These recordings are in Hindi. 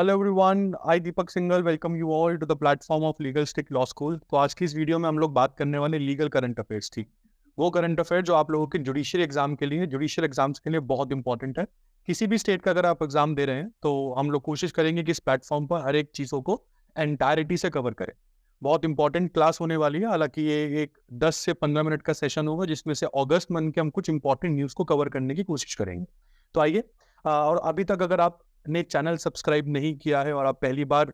Hello everyone, I Deepak single welcome you all to the platform of लीगलस्टिक law school. तो आज की इस वीडियो में हम लोग बात करने वाले लीगल करंट अफेयर्स थी, वो करंट अफेयर जो आप लोगों के जुडिशियल एग्जाम के लिए, जुडिशियल एग्जाम्स के लिए बहुत इंपॉर्टेंट है। किसी भी स्टेट का अगर आप एग्जाम दे रहे हैं तो हम लोग कोशिश करेंगे कि इस प्लेटफॉर्म पर हर एक चीज़ों को एंटायरिटी से कवर करें। बहुत इंपॉर्टेंट क्लास होने वाली है, हालांकि ये एक 10 से 15 मिनट का सेशन होगा जिसमें से अगस्त मंथ के हम कुछ इंपॉर्टेंट न्यूज़ को कवर करने की कोशिश करेंगे। तो आइए, और अभी तक अगर आपने चैनल सब्सक्राइब नहीं किया है और आप पहली बार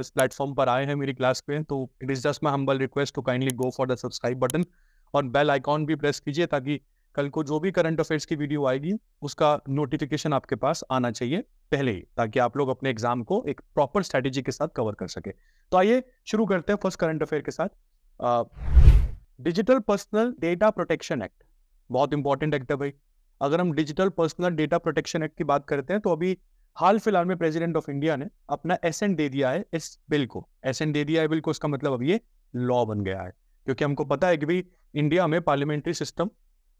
इस प्लेटफॉर्म पर आए हैं मेरी क्लास पे, तो it is just my humble request to kindly go for the subscribe button और बेल आइकॉन भी प्रेस कीजिए, ताकि कल को जो भी करंट अफेयर्स की वीडियो आएगी उसका नोटिफिकेशन आपके पास आना चाहिए पहले ही, ताकि आप लोग अपने एग्जाम को एक प्रॉपर स्ट्रेटेजी के साथ कवर कर सके। तो आइए शुरू करते हैं फर्स्ट करंट अफेयर के साथ। Digital personal data protection act बहुत इंपॉर्टेंट एक्ट है भाई। अगर हम digital personal data protection act की बात करते हैं तो अभी हाल फिलहाल में प्रेसिडेंट ऑफ इंडिया ने अपना एसेंट दे दिया है इस बिल को। एसेंट दे दिया है बिल को, इसका मतलब अब ये लॉ बन गया है, क्योंकि हमको पता है कि भाई इंडिया में पार्लियामेंट्री सिस्टम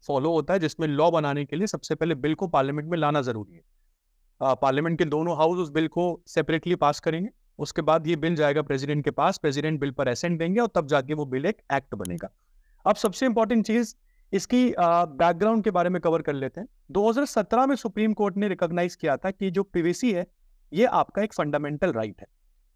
फॉलो होता है जिसमें लॉ बनाने के लिए सबसे पहले बिल को पार्लियामेंट में लाना जरूरी है। पार्लियामेंट के दोनों हाउस उस बिल को सेपरेटली पास करेंगे, उसके बाद ये बिल जाएगा प्रेसिडेंट के पास, प्रेसिडेंट बिल पर एसेंट देंगे और तब जाके वो बिल एक एक्ट बनेगा। अब सबसे इंपॉर्टेंट चीज इसकी बैकग्राउंड के बारे में कवर कर लेते हैं। 2017 में सुप्रीम कोर्ट ने रिकॉग्नाइज किया था कि जो प्रिवेसी है ये आपका एक फंडामेंटल राइट है,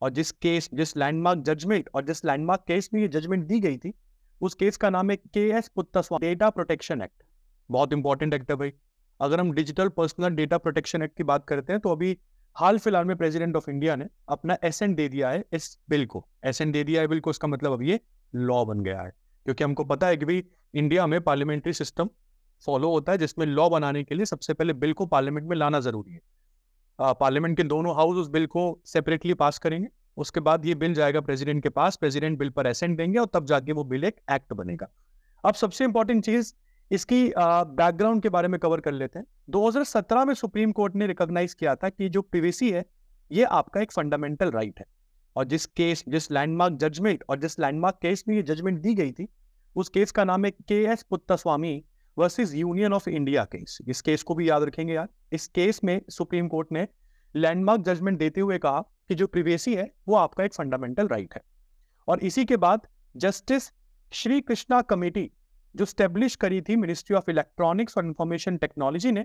और जिस केस, जिस लैंडमार्क जजमेंट और जिस लैंडमार्क केस में ये जजमेंट दी गई थी उस केस का नाम है K S. Puttaswamy data protection act. बहुत इंपॉर्टेंट एक्ट है भाई। अगर हम digital personal data protection act की बात करते हैं तो अभी हाल फिलहाल में प्रेसिडेंट ऑफ इंडिया ने अपना एसेंट दे दिया है इस बिल को। एसेंट दे दिया है बिल को, इसका मतलब अब ये लॉ बन गया है, क्योंकि हमको पता है कि भाई इंडिया में पार्लियामेंट्री सिस्टम फॉलो होता है जिसमें लॉ बनाने के लिए सबसे पहले बिल को पार्लियामेंट में लाना जरूरी है। पार्लियामेंट के दोनों हाउस उस बिल को सेपरेटली पास करेंगे, उसके बाद ये बिल जाएगा प्रेसिडेंट के पास, प्रेसिडेंट बिल पर एसेंट देंगे और तब जाके वो बिल एक एक्ट बनेगा। अब सबसे इंपॉर्टेंट चीज इसकी बैकग्राउंड के बारे में कवर कर लेते हैं। 2017 में सुप्रीम कोर्ट ने रिकॉग्नाइज किया था कि जो प्रिवेसी है ये आपका एक फंडामेंटल राइट है, और जिस केस, जिस लैंडमार्क जजमेंट और जिस लैंडमार्क केस में ये जजमेंट दी गई थी उस केस का नाम है K S. Puttaswamy versus union of India case. इस केस को भी याद रखेंगे यार। इस केस में सुप्रीम कोर्ट ने लैंडमार्क जजमेंट देते हुए कहा कि जो प्रिवेसी है वो आपका एक फंडामेंटल राइट है। और इसी के बाद जस्टिस श्री कृष्णा कमेटी जो स्टेब्लिश करी थी मिनिस्ट्री ऑफ इलेक्ट्रॉनिक्स और इंफॉर्मेशन टेक्नोलॉजी ने,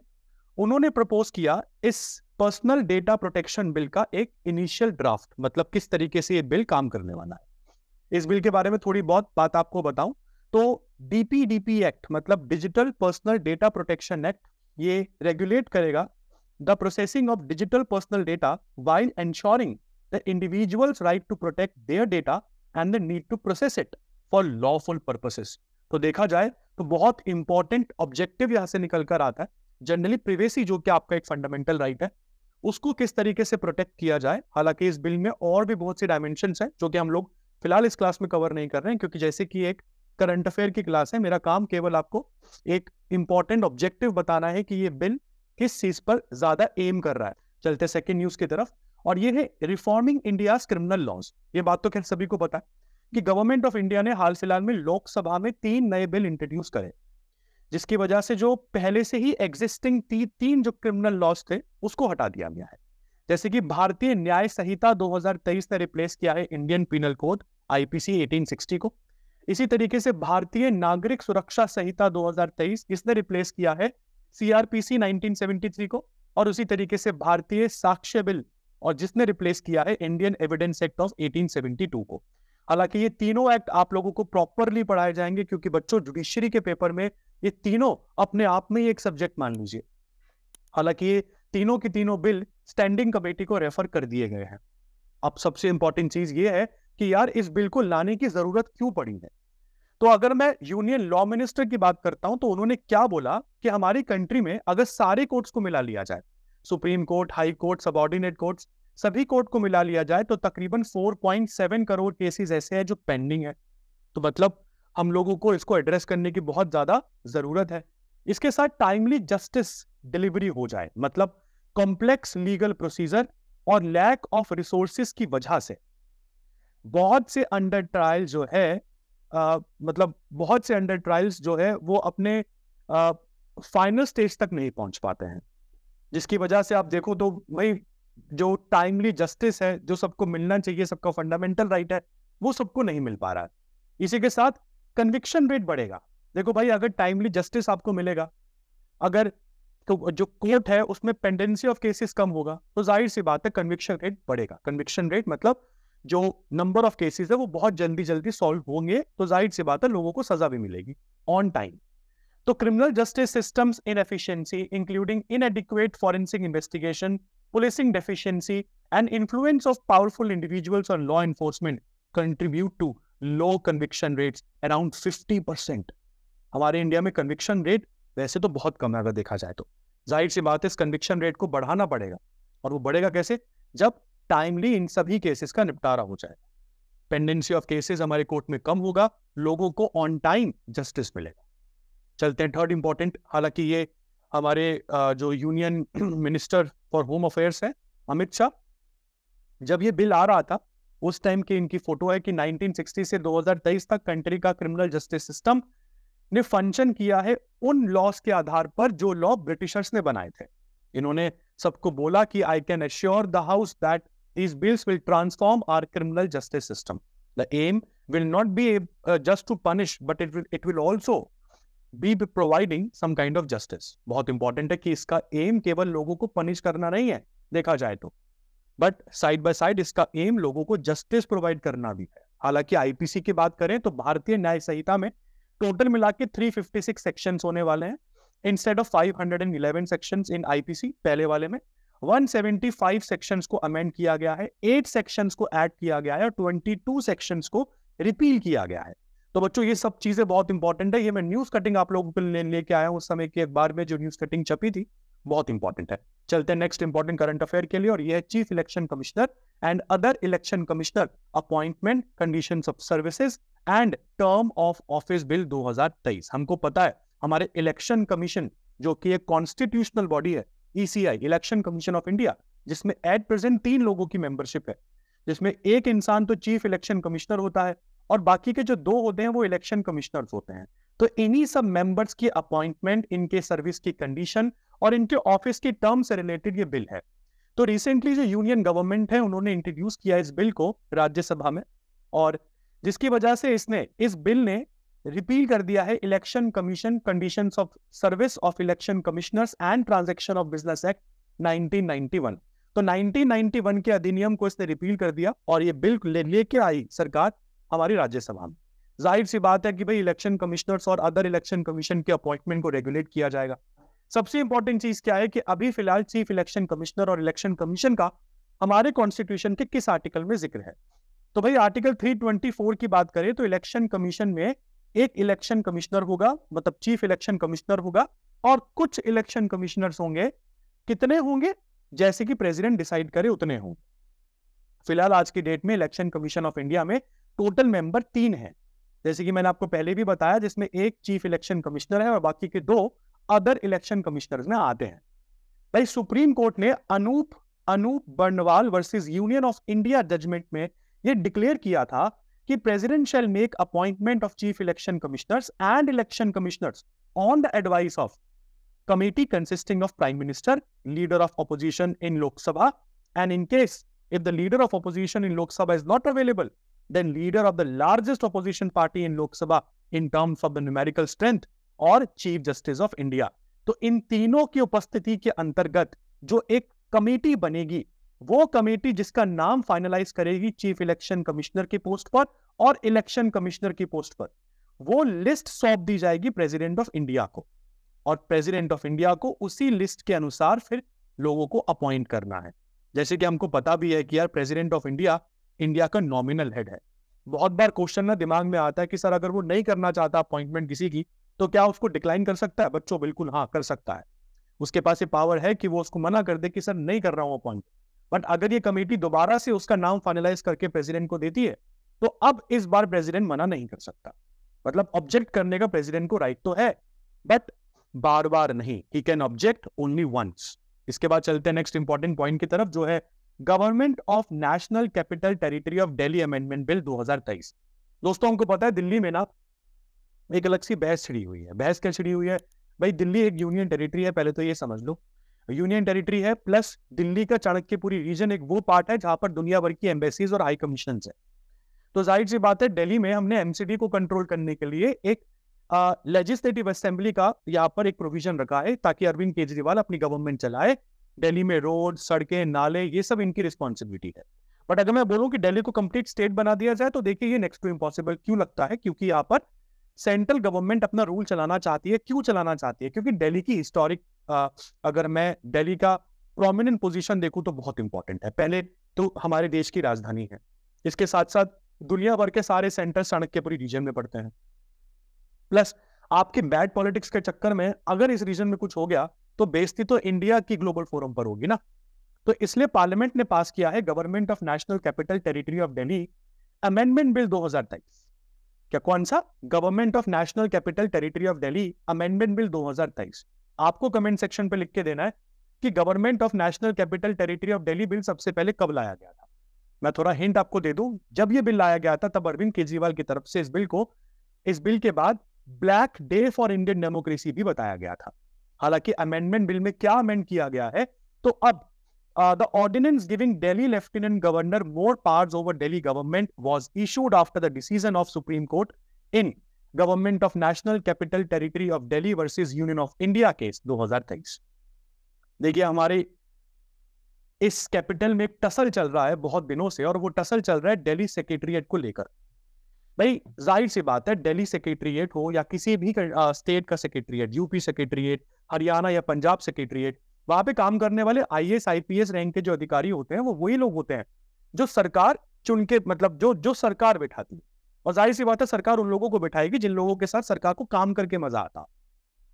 उन्होंने प्रपोज किया इस पर्सनल डेटा प्रोटेक्शन बिल का एक इनिशियल ड्राफ्ट, मतलब किस तरीके से ये बिल काम करने वाला है। इस बिल के बारे में थोड़ी बहुत बात आपको बताऊं तो डीपीडीपी एक्ट, मतलब digital personal data protection act, ये रेगुलेट करेगा the processing of digital personal data while ensuring the individuals right to protect their data and the need to process it for lawful purposes. तो देखा जाए तो बहुत इंपॉर्टेंट ऑब्जेक्टिव यहां से निकल कर आता है। जनरली प्रिवेसी जो कि आपका एक फंडामेंटल राइट है उसको किस तरीके से प्रोटेक्ट किया जाए। हालांकि इस बिल में और भी बहुत सी डायमेंशंस हैं जो कि हम लोग फिलहाल इस क्लास में कवर नहीं कर रहे हैं, क्योंकि जैसे कि एक करंट अफेयर की क्लास है, मेरा काम केवल आपको एक इंपॉर्टेंट ऑब्जेक्टिव बताना है कि ये बिल किस चीज पर ज्यादा एम कर रहा है। चलते सेकेंड न्यूज की तरफ, और ये है रिफॉर्मिंग इंडियाज क्रिमिनल लॉज। ये बात तो खैर सभी को पता है कि गवर्नमेंट ऑफ इंडिया ने हाल फिलहाल में लोकसभा में 3 नए बिल इंट्रोड्यूस करे, जिसकी वजह से जो पहले से ही एग्जिस्टिंग 3 जो क्रिमिनल लॉज थे उसको हटा दिया गया है। जैसे कि भारतीय न्याय संहिता 2023 ने रिप्लेस किया है इंडियन पिनल कोड आईपीसी 1860 को। इसी तरीके से भारतीय नागरिक सुरक्षा संहिता 2023 इसने रिप्लेस किया है सीआरपीसी 1973 को, और उसी तरीके से भारतीय साक्ष्य बिल और जिसने रिप्लेस किया है इंडियन एविडेंस एक्ट ऑफ 1872 को। हालांकि ये तीनों एक्ट आप लोगों को प्रॉपरली पढ़ाए जाएंगे, क्योंकि बच्चों जुडिशरी के पेपर में ये तीनों अपने आप में ही एक सब्जेक्ट मान लीजिए। हालांकि ये तीनों के तीनों बिल स्टैंडिंग कमेटी को रेफर कर दिए गए हैं। अब सबसे इंपॉर्टेंट चीज ये है कि यार इस बिल को लाने की जरूरत क्यों पड़ी है। तो अगर मैं यूनियन लॉ मिनिस्टर की बात करता हूं तो उन्होंने क्या बोला कि हमारी कंट्री में अगर सारे कोर्ट्स को मिला लिया जाए, supreme court, high court, subordinate courts, सभी कोर्ट को मिला लिया जाए तो तकरीबन 4.7 करोड़ केसेस ऐसे हैं जो पेंडिंग है। तो मतलब हम लोगों को इसको एड्रेस करने की बहुत ज्यादा जरूरत है। इसके साथ टाइमली जस्टिस डिलीवरी हो जाए, मतलब कॉम्प्लेक्स लीगल प्रोसीजर और लैक ऑफ रिसोर्सेस की वजह से बहुत से अंडर ट्रायल जो है वो अपने फाइनल स्टेज तक नहीं पहुंच पाते हैं, जिसकी वजह से आप देखो तो वही जो टाइमली जस्टिस है, जो सबको मिलना चाहिए, सबका फंडामेंटल राइट है, वो सबको नहीं मिल पा रहा है। इसी के साथ कन्विक्शन रेट बढ़ेगा। देखो भाई, अगर टाइमली जस्टिस आपको मिलेगा, अगर तो जो कोर्ट है उसमें पेंडेंसी ऑफ केसेस कम होगा, तो जाहिर सी बात है कन्विक्शन रेट बढ़ेगा। कन्विक्शन रेट मतलब जो नंबर ऑफ केसेस है वो बहुत जल्दी जल्दी सॉल्व होंगे, तो जाहिर सी बात है लोगों को सजा भी मिलेगी ऑन टाइम। तो criminal justice systems inefficiency including inadequate forensic investigation, policing deficiency and influence of powerful individuals on law enforcement contribute to low conviction rates around 50%। हमारे इंडिया में कन्विक्शन रेट वैसे तो बहुत कम है अगर देखा जाए तो। जाहिर सी बात है इस कन्विक्शन रेट को बढ़ाना पड़ेगा, और वो बढ़ेगा कैसे? जब टाइमली इन सभी केसेस का निपटारा हो जाएगा, पेंडेंसी ऑफ केसेस हमारे कोर्ट में कम होगा, लोगों को ऑन टाइम जस्टिस मिलेगा। चलते हैं थर्ड इंपॉर्टेंट, हालांकि ये हमारे जो union minister for home affairs है अमित शाह, जब ये बिल आ रहा था उस टाइम की इनकी फोटो है कि 1960 से 2023 तक कंट्री का क्रिमिनल जस्टिस सिस्टम ने फंक्शन किया है उन लॉस के आधार पर जो लॉ ब्रिटिशर्स ने बनाए थे। इन्होंने सबको बोला कि I can assure the house that these bills will transform our criminal justice system. The aim will not be just to punish, but it will also be providing some kind of justice. बहुत important है कि इसका aim केवल लोगों को punish करना नहीं है देखा जाए तो, but side by side इसका aim लोगों को justice provide करना भी है। हालांकि IPC की बात करें तो भारतीय न्याय संहिता में total मिला के 356 sections होने वाले हैं instead of 511 sections in IPC। पहले वाले में 175 सेक्शंस को अमेंड किया गया है, 8 सेक्शंस को ऐड किया गया है और 22 सेक्शंस को रिपील किया गया है। तो बच्चों ये सब चीजें बहुत इंपॉर्टेंट है। ये मैं न्यूज कटिंग आप लोगों के लिए लेके आया हूँ, उस समय के अखबार में जो न्यूज कटिंग छपी थी, बहुत इंपॉर्टेंट है। चलते हैं नेक्स्ट इंपॉर्टेंट करंट अफेयर के लिए, और यह है chief election commissioner and other election commissioner appointment, conditions of services and term of office bill 2023। हमको पता है हमारे इलेक्शन कमीशन जो कि एक कॉन्स्टिट्यूशनल बॉडी है, ECI election commission of India, जिसमें एट प्रेजेंट 3 लोगों की मेंबरशिप है, जिसमें एक इंसान तो चीफ इलेक्शन कमिश्नर होता है और बाकी के जो 2 होते हैं वो इलेक्शन कमिश्नर्स होते हैं। तो इन्हीं सब मेंबर्स की अपॉइंटमेंट, इनके सर्विस की कंडीशन और इनके ऑफिस की टर्म से रिलेटेड ये बिल है। तो रिसेंटली जो यूनियन गवर्नमेंट है उन्होंने इंट्रोड्यूस किया इस बिल को राज्यसभा में, और जिसकी वजह से इस बिल ने रिपील कर दिया है election commission conditions of service of election commissioners and transaction of business act 1991। तो 1991 के अधिनियम को इसने रिपील कर दिया और ये बिल लेके आई सरकार हमारी राज्यसभा में। जाहिर सी बात है कि भाई इलेक्शन कमिश्नर्स और अदर इलेक्शन कमीशन के अपॉइंटमेंट को रेगुलेट किया जाएगा। सबसे इंपॉर्टेंट चीज क्या है कि अभी फिलहाल चीफ इलेक्शन कमिश्नर और इलेक्शन कमीशन का हमारे कॉन्स्टिट्यूशन के किस आर्टिकल में जिक्र है? तो भाई आर्टिकल 324 की बात करें तो इलेक्शन कमीशन में एक इलेक्शन कमिश्नर होगा, मतलब चीफ इलेक्शन कमिश्नर होगा, और कुछ इलेक्शन कमिश्नर्स होंगे। कितने होंगे? जैसे कि प्रेसिडेंट डिसाइड करे उतने होंगे। फिलहाल आज की डेट में इलेक्शन कमीशन ऑफ इंडिया में टोटल मेंबर 3 हैं, जैसे कि मैंने आपको पहले भी बताया, जिसमें एक चीफ इलेक्शन कमिश्नर है और बाकी के 2 अदर इलेक्शन कमिश्नर्स में आते हैं। भाई सुप्रीम कोर्ट ने Anoop Barnwal versus union of India judgement में यह डिक्लेयर किया था कि president shall make appointment of chief election commissioners and election commissioners on the advice of committee consisting of prime minister, leader of opposition in Lok Sabha, and in case if the leader of opposition in Lok Sabha is not available then leader of the largest opposition party in Lok Sabha in terms of the numerical strength, और चीफ जस्टिस ऑफ इंडिया। तो इन तीनों की उपस्थिति के अंतर्गत जो एक कमेटी बनेगी, वो कमेटी जिसका नाम फाइनलाइज करेगी चीफ इलेक्शन कमिश्नर की पोस्ट पर और इलेक्शन कमिश्नर की पोस्ट पर, वो लिस्ट सौंप दी जाएगी प्रेसिडेंट ऑफ इंडिया को, और प्रेसिडेंट ऑफ इंडिया को उसी लिस्ट के अनुसार फिर लोगों को अपॉइंट करना है। जैसे कि हमको पता भी है कि यार प्रेसिडेंट ऑफ इंडिया का नॉमिनल हेड है। बहुत बार क्वेश्चन ना दिमाग में आता है कि सर अगर वो नहीं करना चाहता अपॉइंटमेंट किसी की तो क्या उसको डिक्लाइन कर सकता है? बच्चों बिल्कुल हाँ, कर सकता है। उसके पास ये पावर है कि वो उसको मना कर दे कि सर नहीं कर रहा हूं अपॉइंटमेंट। बट अगर ये कमेटी दोबारा से उसका नाम फाइनलाइज करके प्रेसिडेंट को देती है तो अब इस बार प्रेसिडेंट मना नहीं कर सकता, मतलब ऑब्जेक्ट करने का प्रेसिडेंट को राइट तो है बट बार बार नहीं, he can object only once. इसके बाद चलते हैं नेक्स्ट इंपॉर्टेंट पॉइंट की तरफ, जो है government of national capital territory of Delhi amendment bill 2023। दोस्तों हमको पता है दिल्ली में ना एक अलग सी बहस छिड़ी हुई है। बहस क्या छिड़ी हुई है? भाई दिल्ली एक यूनियन टेरिटरी है, पहले तो ये समझ लो। यूनियन टेरिटरी है, प्लस दिल्ली का चाणक्यपुरी रीजन एक वो पार्ट है जहां पर दुनिया भर की एम्बेसीज और हाई कमीशन है। तो जाहिर सी बात है दिल्ली में हमने एमसीडी को कंट्रोल करने के लिए एक लेजिस्लेटिव असेंबली का यहाँ पर एक प्रोविजन रखा है ताकि अरविंद केजरीवाल अपनी गवर्नमेंट चलाए। दिल्ली में रोड, सड़कें, नाले, ये सब इनकी रिस्पॉन्सिबिलिटी है। बट अगर मैं बोलूं कि दिल्ली को कंप्लीट स्टेट बना दिया जाए तो देखिए ये नेक्स्ट टू इम्पॉसिबल क्यों लगता है, क्योंकि यहाँ पर सेंट्रल गवर्नमेंट अपना रूल चलाना चाहती है। क्यों चलाना चाहती है? क्योंकि दिल्ली की हिस्टोरिक अगर मैं दिल्ली का प्रोमिनेंट पोजीशन देखूं तो बहुत इंपॉर्टेंट है। पहले तो हमारे देश की राजधानी है, इसके साथ साथ दुनिया भर के सारे सेंटर चाणक्यपुरी रीजन में पड़ते हैं। प्लस आपके बैड पॉलिटिक्स के चक्कर में अगर इस रीजन में कुछ हो गया तो बेइज्जती तो इंडिया की ग्लोबल फोरम पर होगी ना। तो इसलिए पार्लियामेंट ने पास किया है government of national capital territory of Delhi amendment bill 2023। क्या? कौन सा? Government of national capital territory of Delhi amendment bill 2023। आपको कमेंट सेक्शन पे लिख के देना है कि government of national capital territory of Delhi bill सबसे पहले कब लाया गया था। मैं थोड़ा हिंट आपको दे दूं, जब यह बिल लाया गया था तब अरविंद केजरीवाल की तरफ से इस बिल के बाद black day for Indian democracy भी बताया गया था। हालांकि अमेंडमेंट बिल में क्या अमेंड किया गया है तो अब the ordinance giving Delhi Lieutenant Governor more powers over Delhi government was issued after the decision of Supreme Court in Government of National Capital Territory of Delhi versus Union of India case 2023। देखिए हमारे इस कैपिटल में एक टसल चल रहा है बहुत दिनों से, और वो टसल चल रहा है दिल्ली सेक्रेटरिएट को लेकर। भाई जाहिर सी बात है दिल्ली सेक्रेटरिएट हो या किसी भी स्टेट का सेक्रेटरिएट, यूपी सेक्रेटरिएट, हरियाणा या पंजाब सेक्रेटरिएट, वहां पे काम करने वाले आईएएस आईपीएस रैंक के जो अधिकारी होते हैं वो वही लोग होते हैं जो सरकार चुन के, मतलब जो सरकार बिठाती है। और जाहिर सी बात है सरकार उन लोगों को बिठाएगी जिन लोगों के साथ सरकार को काम करके मजा आता।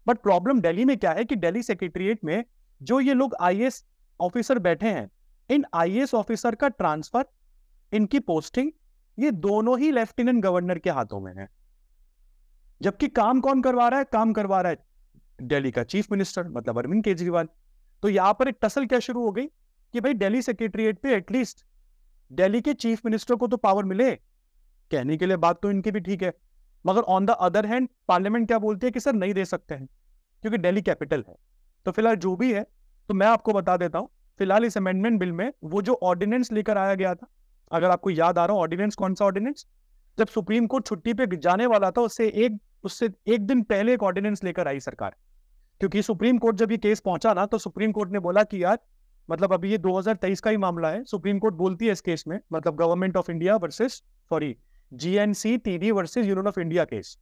बट प्रॉब्लम दिल्ली में क्या है कि दिल्ली सेक्रेटरिएट में जो ये लोग आईएएस ऑफिसर बैठे हैं, इन आईएएस ऑफिसर का ट्रांसफर, इनकी पोस्टिंग, ये दोनों ही लेफ्टिनेंट गवर्नर के हाथों में है। जबकि काम कौन करवा रहा है? काम करवा रहा है दिल्ली का चीफ मिनिस्टर, मतलब अरविंद केजरीवाल। तो यहाँ पर एक टसल क्या शुरू हो गई कि भाई दिल्ली सेक्रेटरिएट पे एटलीस्ट दिल्ली के चीफ मिनिस्टर को तो पावर मिले। कहने के लिए बात तो इनकी भी ठीक है, मगर on the other hand parliament क्या बोलती है कि सर नहीं दे सकते हैं क्योंकि दिल्ली कैपिटल है। तो फिलहाल जो भी है, तो मैं आपको बता देता हूँ, फिलहाल इस अमेंडमेंट बिल में वो जो ऑर्डिनेंस लेकर आया गया था, अगर आपको याद आ रहा हो ऑर्डिनेंस, कौन सा ऑर्डिनेंस? जब सुप्रीम कोर्ट छुट्टी पे जाने वाला था उससे एक दिन पहले एक ऑर्डिनेंस लेकर आई सरकार, क्योंकि सुप्रीम कोर्ट जब ये केस पहुंचा ना तो सुप्रीम कोर्ट ने बोला कि यार, मतलब अभी ये 2023 का ही मामला है। सुप्रीम कोर्ट बोलती है इस केस में, मतलब government of India versus GNCTD versus union of India case,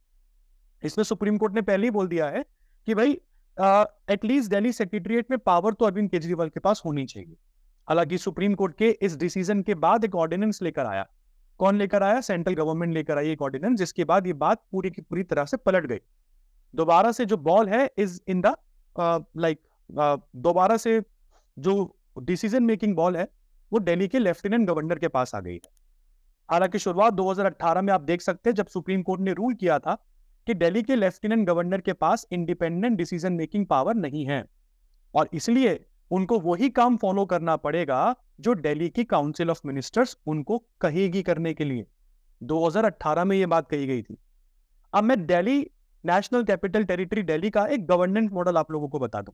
इसमें सुप्रीम कोर्ट ने पहले ही बोल दिया है कि भाई एटलीस्ट दिल्ली सेक्रेटरिएट में पावर तो अरविंद केजरीवाल के पास होनी चाहिए। हालांकि सुप्रीम कोर्ट के इस डिसीजन के बाद एक ऑर्डिनेंस लेकर आया। कौन लेकर आया? सेंट्रल गवर्नमेंट लेकर आई एक ऑर्डिनेंस, जिसके बाद ये बात पूरी की पूरी तरह से पलट गई। दोबारा से जो बॉल है इज इन द दोबारा से जो डिसीजन मेकिंग बॉल है वो दिल्ली के लेफ्टिनेंट गवर्नर के पास आ गई है। हालांकि शुरुआत 2018 में आप देख सकते हैं जब सुप्रीम कोर्ट ने रूल किया था कि दिल्ली के लेफ्टिनेंट गवर्नर के पास इंडिपेंडेंट डिसीजन मेकिंग पावर नहीं है और इसलिए उनको वही काम फॉलो करना पड़ेगा जो दिल्ली की काउंसिल ऑफ मिनिस्टर्स उनको कहेगी करने के लिए। 2018 में ये बात कही गई थी। अब मैं Delhi national capital territory Delhi का एक गवर्नेंस मॉडल आप लोगों को बता दूं।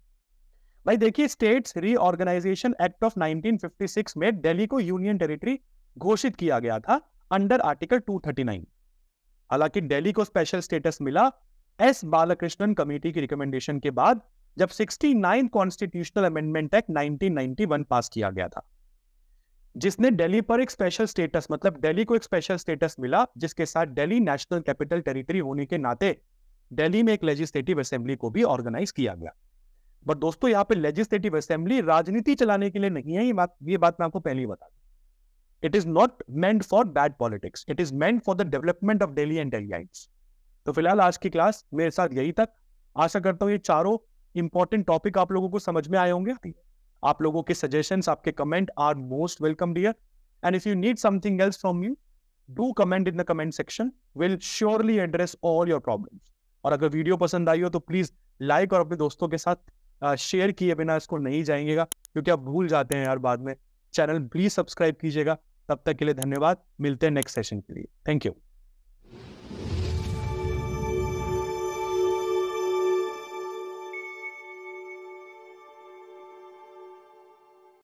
भाई देखिए, स्टेट्स रीऑर्गेनाइजेशन एक्ट ऑफ 1956 में दिल्ली को यूनियन टेरिटरी घोषित किया गया था अंडर आर्टिकल 239। हालांकि दिल्ली को स्पेशल स्टेटस मिला एस बालकृष्णन कमेटी की रिकमेंडेशन के बाद, जब 69 कॉन्स्टिट्यूशनल अमेंडमेंट एक्ट 1991 पास किया गया था, जिसने दिल्ली पर एक स्पेशल स्टेटस, मतलब दिल्ली को एक स्पेशल स्टेटस मिला, जिसके साथ दिल्ली नेशनल कैपिटल टेरिटरी होने के नाते दिल्ली में एक लेजिस्लेटिव असेंबली को भी ऑर्गेनाइज किया गया। बट दोस्तों, यहाँ पे लेजिस्लेटिव असेंबली राजनीति चलाने के लिए नहीं है। ये बात मैं आपको पहले ही बता दूं। It is not meant for bad politics, it is meant for the development of Delhi and दिल्लीइट्स। तो फिलहाल आज की क्लास मेरे साथ यही तक। आशा करता हूँ ये चारों इंपॉर्टेंट टॉपिक आप लोगों को समझ में आए होंगे। आप लोगों के सजेशंस, आपके comment are most welcome dear, and if you need something else from you do comment in the comment section, will surely address all your problems. और अगर वीडियो पसंद आई हो तो प्लीज लाइक और अपने दोस्तों के साथ शेयर किए बिना इसको नहीं जाएंगेगा, क्योंकि आप भूल जाते हैं यार बाद में। चैनल प्लीज सब्सक्राइब कीजिएगा। तब तक के लिए धन्यवाद, मिलते हैं नेक्स्ट सेशन के लिए। Thank you.